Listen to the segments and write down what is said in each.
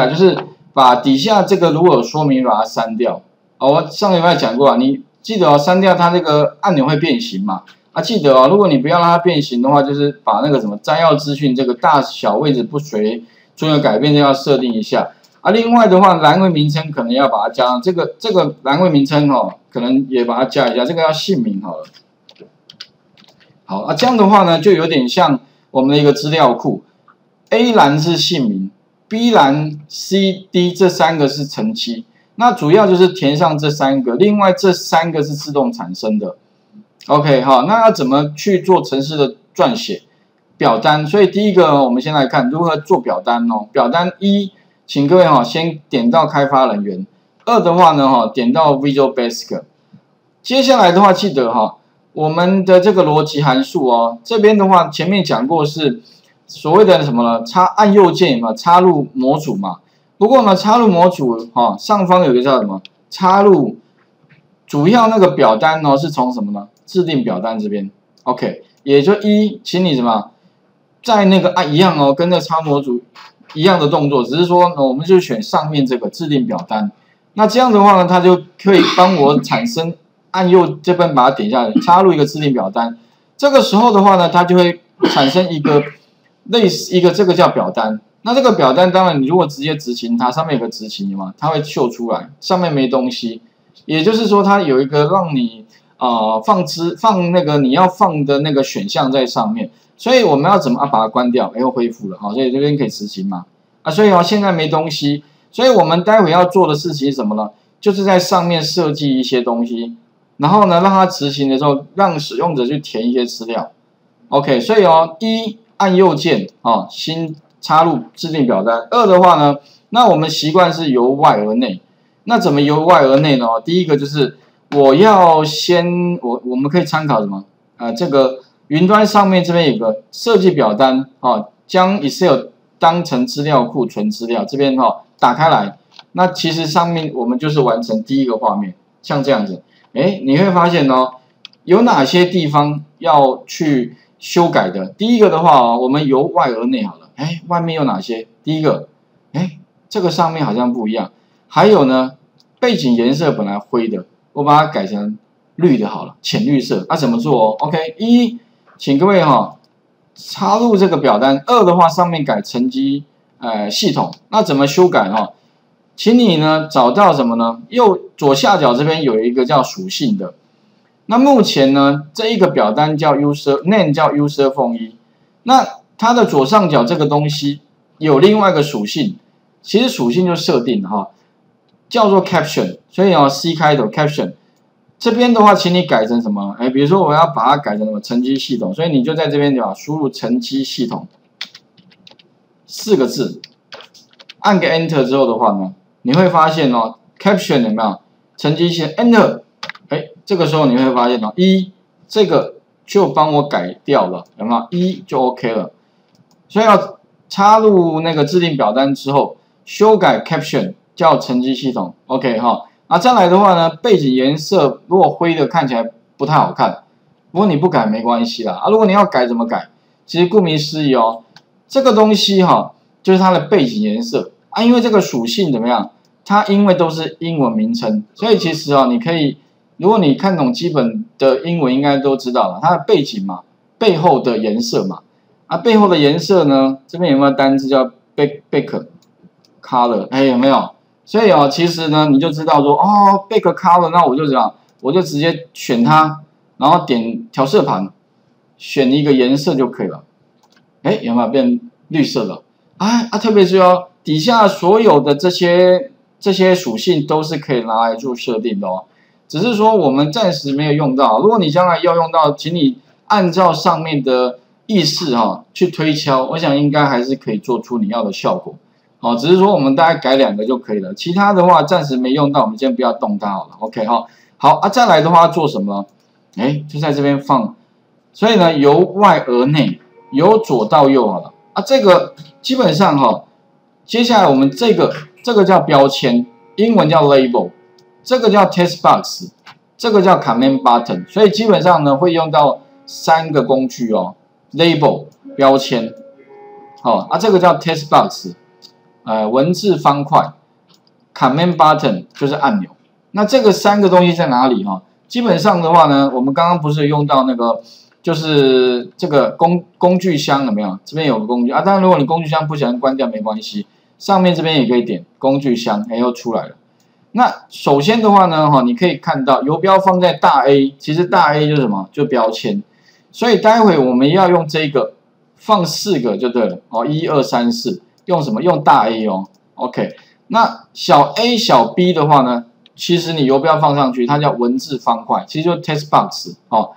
啊，就是把底下这个如果有说明把它删掉。哦，我上个礼拜讲过啊，你记得哦，删掉它这个按钮会变形嘛？啊，记得哦，如果你不要让它变形的话，就是把那个什么摘要资讯这个大小位置不随桌游改变这要设定一下。 啊，另外的话，栏位名称可能要把它加上，这个栏位名称哦，可能也把它加一下，这个要姓名好了。好啊，这样的话呢，就有点像我们的一个资料库 ，A 栏是姓名 ，B 栏、C、D 这三个是成绩，那主要就是填上这三个，另外这三个是自动产生的。OK， 好，那要怎么去做程式的撰写表单？所以第一个，我们先来看如何做表单哦。表单一。 请各位哈，先点到开发人员。二的话呢，哈，点到 Visual Basic。接下来的话，记得哈，我们的这个逻辑函数哦，这边的话前面讲过是所谓的什么呢？按右键嘛，插入模组嘛。不过呢，插入模组哈，上方有个叫什么？插入主要那个表单哦，是从什么呢？制定表单这边。OK， 也就一，请你什么，在那个一样哦，跟那个插模组。 一样的动作，只是说我们就选上面这个制定表单。那这样的话呢，它就可以帮我产生按右这边把它点下来，插入一个制定表单。这个时候的话呢，它就会产生一个类似一个这个叫表单。那这个表单当然你如果直接执行它，上面有个执行嘛，它会秀出来，上面没东西。也就是说，它有一个让你放那个你要放的那个选项在上面。 所以我们要怎么把它关掉？哎，又恢复了，好，所以这边可以执行嘛？啊，所以哦，现在没东西，所以我们待会要做的事情是什么呢？就是在上面设计一些东西，然后呢，让它执行的时候，让使用者去填一些资料。OK， 所以哦，一按右键啊，新插入制定表单。二的话呢，那我们习惯是由外而内，那怎么由外而内呢？第一个就是我要先我们可以参考什么？这个。 云端上面这边有个设计表单啊，将 Excel 当成资料库存资料，这边哈打开来，那其实上面我们就是完成第一个画面，像这样子，哎，你会发现哦，有哪些地方要去修改的？第一个的话哦，我们由外而内好了，哎，外面有哪些？第一个，哎，这个上面好像不一样，还有呢，背景颜色本来灰的，我把它改成绿的好了，浅绿色，那怎么做哦 ？OK， 一。 请各位哈，插入这个表单。二的话，上面改成绩系统，那怎么修改哈？请你呢找到什么呢？左下角这边有一个叫属性的。那目前呢，这一个表单叫 user name 叫 user form 1。那它的左上角这个东西有另外一个属性，其实属性就设定哈，叫做 caption。所以哦 ，C 开头 caption。 这边的话，请你改成什么？哎，比如说我要把它改成什么成绩系统，所以你就在这边讲输入成绩系统四个字，按个 Enter 之后的话呢，你会发现哦 ，Caption 有没有成绩系 Enter？ 哎，这个时候你会发现哦，一这个就帮我改掉了，有没有？一就 OK 了。所以要插入那个制定表单之后，修改 Caption 叫成绩系统 ，OK 哈。 啊，再来的话呢，背景颜色如果灰的看起来不太好看，不过你不改没关系啦。啊，如果你要改怎么改？其实顾名思义哦，这个东西哈、就是它的背景颜色啊，因为这个属性怎么样？它因为都是英文名称，所以其实啊、你可以，如果你看懂基本的英文，应该都知道了，它的背景嘛，背后的颜色嘛，啊，背后的颜色呢，这边有没有单字叫 back color？ 哎，有没有？ 所以哦，其实呢，你就知道说哦 ，back color， 那我就怎样，我就直接选它，然后点调色盘，选一个颜色就可以了。哎，有没有变绿色了？哎啊，特别是哦，底下所有的这些属性都是可以拿来做设定的哦，只是说我们暂时没有用到。如果你将来要用到，请你按照上面的意思哈去推敲，我想应该还是可以做出你要的效果。 哦，只是说我们大概改两个就可以了，其他的话暂时没用到，我们先不要动它好了。OK 哈，好啊，再来的话做什么？哎，就在这边放，所以呢，由外而内，由左到右好了。啊，这个基本上哈，接下来我们这个叫标签，英文叫 label， 这个叫 text box， 这个叫 command button， 所以基本上呢会用到三个工具哦 ，label 标签，好、啊，这个叫 text box。文字方块 ，Command Button 就是按钮。那这个三个东西在哪里哈？基本上的话呢，我们刚刚不是用到那个，就是这个工具箱有没有？这边有个工具啊，当然如果你工具箱不想关掉没关系，上面这边也可以点工具箱，哎又出来了。那首先的话呢，哈，你可以看到游标放在大 A， 其实大 A 就是什么？就标签。所以待会我们要用这个放四个就对了哦，1、2、3、4用什么？用大 A 哦。OK， 那小 A 小 B 的话呢？其实你游标放上去，它叫文字方块，其实就是 text box 哦。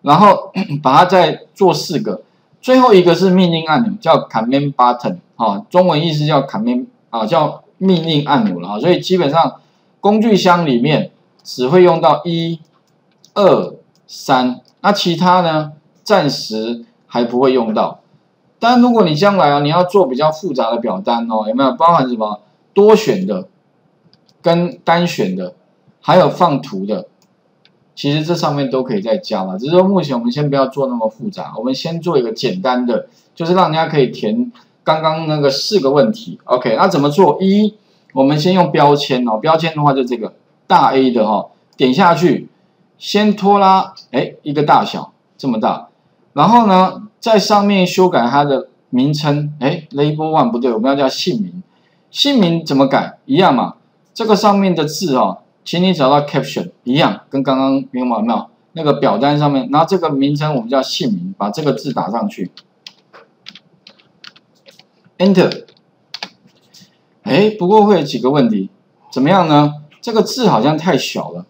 然后把它再做四个，最后一个是命令按钮，叫 command button 哦，中文意思叫 command 啊，叫命令按钮了啊。所以基本上工具箱里面只会用到1、2、3，那其他呢暂时还不会用到。但如果你将来啊，你要做比较复杂的表单哦，有没有包含什么多选的？跟单选的，还有放图的，其实这上面都可以再加了。只是说目前我们先不要做那么复杂，我们先做一个简单的，就是让人家可以填刚刚那个4个问题。OK， 那怎么做？一，我们先用标签哦，标签的话就这个大 A 的哈，点下去，先拖拉，哎，一个大小这么大，然后呢，在上面修改它的名称，哎 ，Label One 不对，我们要叫姓名，姓名怎么改？一样嘛。这个上面的字哦，请你找到 caption 一样，跟刚刚有没有那个表单上面，然后这个名称我们叫姓名，把这个字打上去 ，enter。哎，不过会有几个问题，怎么样呢？这个字好像太小了，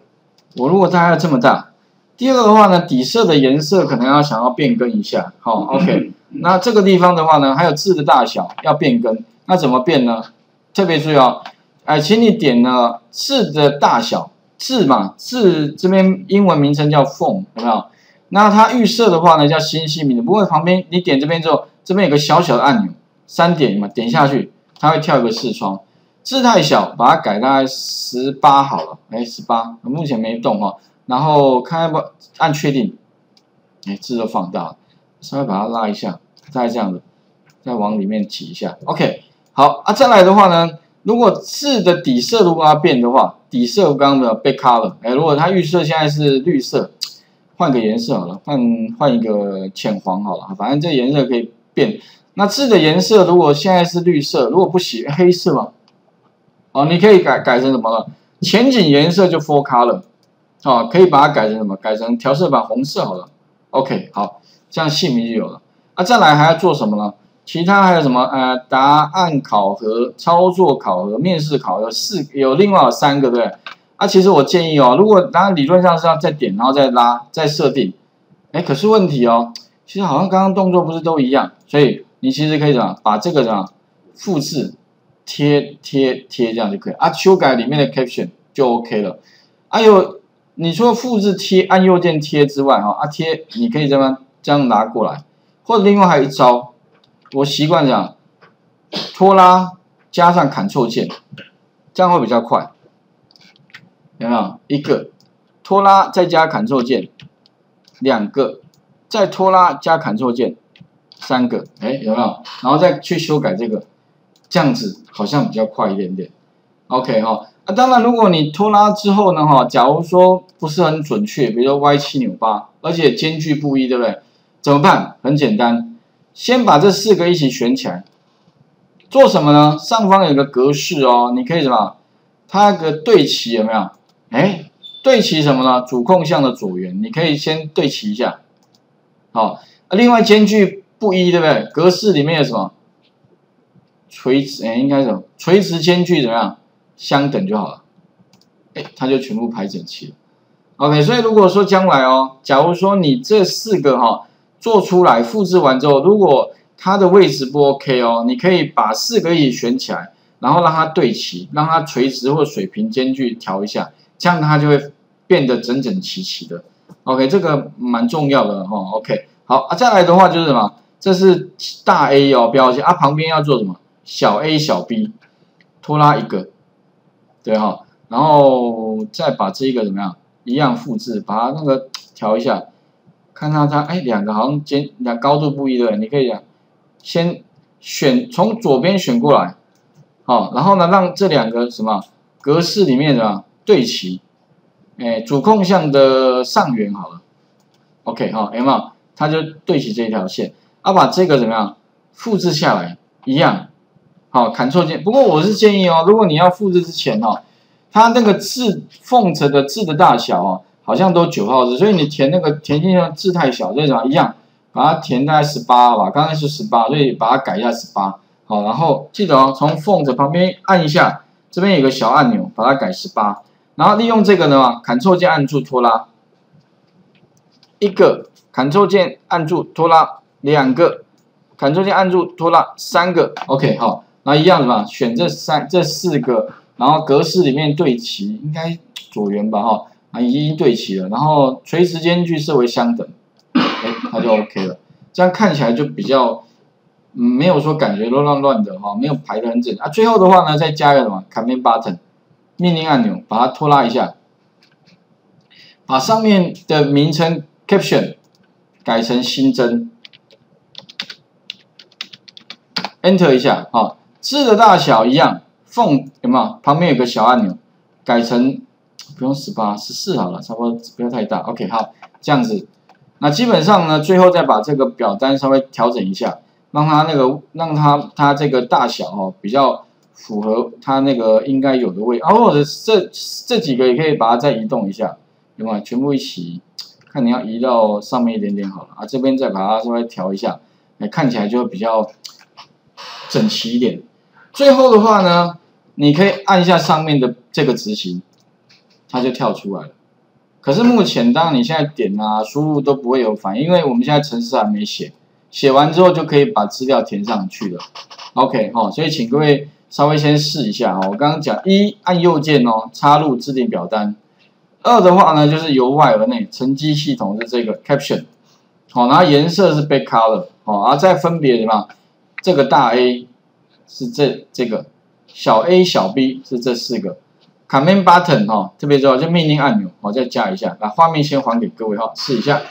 我如果大概要这么大。第二个的话呢，底色的颜色可能要想要变更一下，好 ，OK。那这个地方的话呢，还有字的大小要变更，那怎么变呢？特别注意哦。哎，请你点呢字的大小，字嘛，字这边英文名称叫 font， 有没有？那它预设的话呢叫新姓名的，不过旁边你点这边之后，这边有个小小的按钮，3点嘛，点下去它会跳一个视窗。字太小，把它改大概18好了，哎，18，目前没动哦。然后看要不要按确定，哎，字都放大了，稍微把它拉一下，再这样子，再往里面挤一下。OK， 好啊，再来的话呢。如果字的底色如果要变的话，底色我刚刚的 background， 哎，如果它预设现在是绿色，换个颜色好了，换一个浅黄好了，反正这颜色可以变。那字的颜色如果现在是绿色，如果不喜黑色嘛，哦，你可以改成什么了？前景颜色就 full color， 哦，可以把它改成什么？改成调色板红色好了。OK， 好，这样姓名就有了。啊，再来还要做什么呢？其他还有什么？答案考核、操作考核、面试考核，有另外有3个，对不对？啊，其实我建议哦，如果当然理论上是要再点，然后再拉，再设定。哎，可是问题哦，其实好像刚刚动作不是都一样，所以你其实可以怎么把这个怎么复制、贴，这样就可以啊。修改里面的 caption 就 OK 了。还有，你除了复制贴按右键贴之外，哈啊贴你可以这样拿过来，或者另外还有一招。我习惯这样，拖拉加上 Ctrl 键，这样会比较快，有没有？一个拖拉再加 Ctrl 键，2个再拖拉加 Ctrl 键，3个，哎，有没有？然后再去修改这个，这样子好像比较快一点点。OK 哈，啊，当然如果你拖拉之后呢，哈，假如说不是很准确，比如说歪7扭8，而且间距不一，对不对？怎么办？很简单。先把这4个一起选起来，做什么呢？上方有个格式哦，你可以什么？它有个对齐有没有？哎，对齐什么呢？主控项的左缘，你可以先对齐一下。好，另外间距不一，对不对？格式里面有什么？垂直，哎，应该什么？垂直间距怎么样？相等就好了。哎，它就全部排整齐了。OK， 所以如果说将来哦，假如说你这4个哈。做出来，复制完之后，如果它的位置不 OK 哦，你可以把4个一起选起来，然后让它对齐，让它垂直或水平间距调一下，这样它就会变得整整齐齐的。OK， 这个蛮重要的哈、哦。OK， 好啊，再来的话就是什么？这是大 A 哦，标签啊，旁边要做什么？小 A 小 B， 拖拉1个，对哈、哦，然后再把这一个怎么样？一样复制，把它那个调一下。看到它，哎，2个好像高度不一的，你可以讲，先选从左边选过来，好，然后呢，让这两个什么格式里面的对齐，哎，主控项的上缘好了 ，OK 好，有没有？它就对齐这一条线，啊，把这个怎么样复制下来，一样，好 ，Ctrl 键。不过我是建议哦，如果你要复制之前哦，它那个字缝着的字的大小哦，好像都9号字，所以你填那个填进去的字太小，所以怎么一样，把它填大概18吧，刚才是18，所以把它改一下18。 好，然后记得哦，从缝子旁边按一下，这边有个小按钮，把它改18，然后利用这个呢 ，Ctrl 键按住拖拉，一个 Ctrl 键按住拖拉，两个 Ctrl 键按住拖拉，三个 ，OK 好，那一样的嘛，选这四个，然后格式里面对齐，应该左缘吧哈，啊已经对齐了，然后垂直间距设为相等，哎，它就 OK 了，这样看起来就比较。 没有说感觉乱的哈，没有排的很整啊。最后的话呢，再加一个什么 Command Button 命令按钮，把它拖拉一下，把上面的名称 Caption 改成新增 ，Enter 一下啊。字的大小一样，缝有没有？旁边有个小按钮，改成不用18，14好了，差不多不要太大。OK 好，这样子。那基本上呢，最后再把这个表单稍微调整一下。 让它那个，让它这个大小哦，比较符合它那个应该有的位置啊，或者这几个也可以把它再移动一下，有没有？全部一起，看你要移到上面一点点好了啊，这边再把它稍微调一下，哎，看起来就比较整齐一点。最后的话呢，你可以按一下上面的这个执行，它就跳出来了。可是目前当然你现在点啊输入都不会有反应，因为我们现在程式还没写。 写完之后就可以把资料填上去了 ，OK 哈、哦，所以请各位稍微先试一下哈、哦。我刚刚讲一按右键哦，插入制定表单；二的话呢，就是由外而内，成绩系统是这个 caption， 好、哦，然后颜色是 back color， 好、哦，然后再分别什么？这个大 A 是这个，小 A 小 B 是这四个 ，command button 哈、哦，特别重要，就命令按钮，好、哦，再加一下，把画面先还给各位哈、哦，试一下。